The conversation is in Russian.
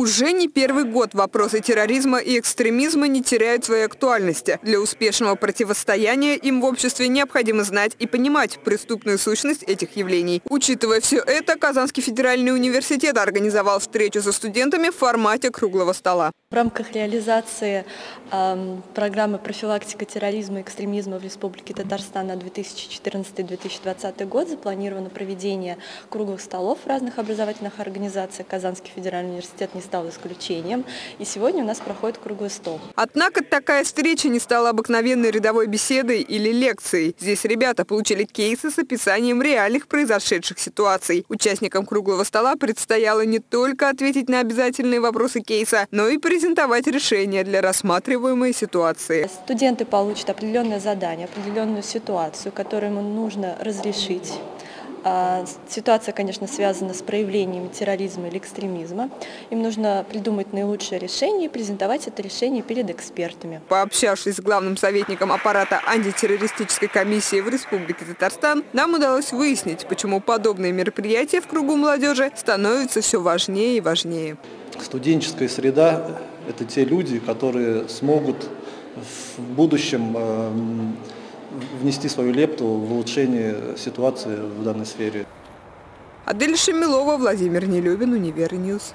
Уже не первый год вопросы терроризма и экстремизма не теряют своей актуальности. Для успешного противостояния им в обществе необходимо знать и понимать преступную сущность этих явлений. Учитывая все это, Казанский федеральный университет организовал встречу со студентами в формате круглого стола. В рамках реализации программы «Профилактика терроризма и экстремизма в Республике Татарстан» на 2014-2020 год запланировано проведение круглых столов в разных образовательных организациях. Казанский федеральный университет не стал исключением, и сегодня у нас проходит круглый стол. Однако такая встреча не стала обыкновенной рядовой беседой или лекцией. Здесь ребята получили кейсы с описанием реальных произошедших ситуаций. Участникам круглого стола предстояло не только ответить на обязательные вопросы кейса, но и презентовать решения для рассматриваемой ситуации. Студенты получат определенное задание, определенную ситуацию, которую им нужно разрешить. Ситуация, конечно, связана с проявлениями терроризма или экстремизма. Им нужно придумать наилучшее решение и презентовать это решение перед экспертами. Пообщавшись с главным советником аппарата антитеррористической комиссии в Республике Татарстан, нам удалось выяснить, почему подобные мероприятия в кругу молодежи становятся все важнее и важнее. Студенческая среда – это те люди, которые смогут в будущем внести свою лепту в улучшение ситуации в данной сфере. Адель Шемилова, Владимир Нелюбин, Универ-Ньюс.